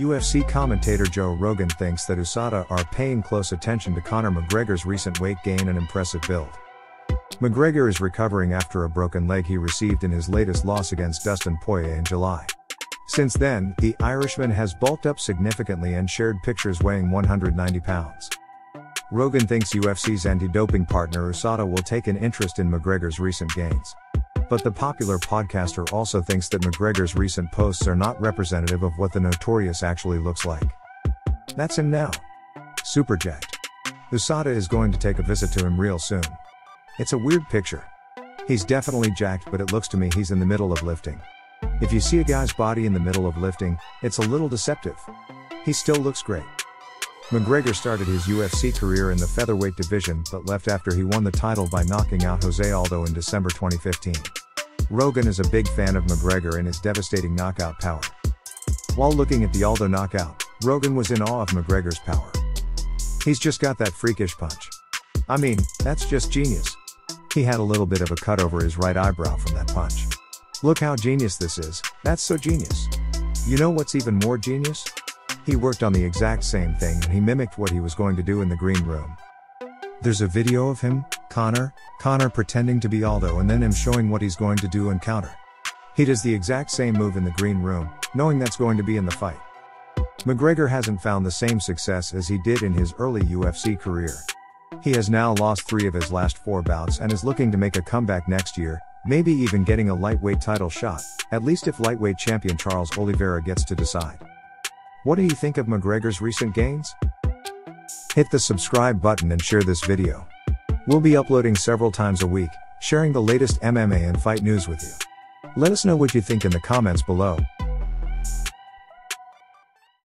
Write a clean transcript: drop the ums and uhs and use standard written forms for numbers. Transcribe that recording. UFC commentator Joe Rogan thinks that USADA are paying close attention to Conor McGregor's recent weight gain and impressive build. McGregor is recovering after a broken leg he received in his latest loss against Dustin Poirier in July. Since then, the Irishman has bulked up significantly and shared pictures weighing 190 pounds. Rogan thinks UFC's anti-doping partner USADA will take an interest in McGregor's recent gains. But the popular podcaster also thinks that McGregor's recent posts are not representative of what the notorious actually looks like. That's him now. Super jacked. USADA is going to take a visit to him real soon. It's a weird picture. He's definitely jacked, but it looks to me he's in the middle of lifting. If you see a guy's body in the middle of lifting, it's a little deceptive. He still looks great. McGregor started his UFC career in the featherweight division but left after he won the title by knocking out Jose Aldo in December 2015. Rogan is a big fan of McGregor and his devastating knockout power. While looking at the Aldo knockout, Rogan was in awe of McGregor's power. He's just got that freakish punch. I mean, that's just genius. He had a little bit of a cut over his right eyebrow from that punch. Look how genius this is, that's so genius. You know what's even more genius? He worked on the exact same thing and he mimicked what he was going to do in the green room. There's a video of him, Conor pretending to be Aldo and then him showing what he's going to do and counter. He does the exact same move in the green room, knowing that's going to be in the fight. McGregor hasn't found the same success as he did in his early UFC career. He has now lost 3 of his last 4 bouts and is looking to make a comeback next year, maybe even getting a lightweight title shot, at least if lightweight champion Charles Oliveira gets to decide. What do you think of McGregor's recent gains? Hit the subscribe button and share this video. We'll be uploading several times a week, sharing the latest MMA and fight news with you. Let us know what you think in the comments below.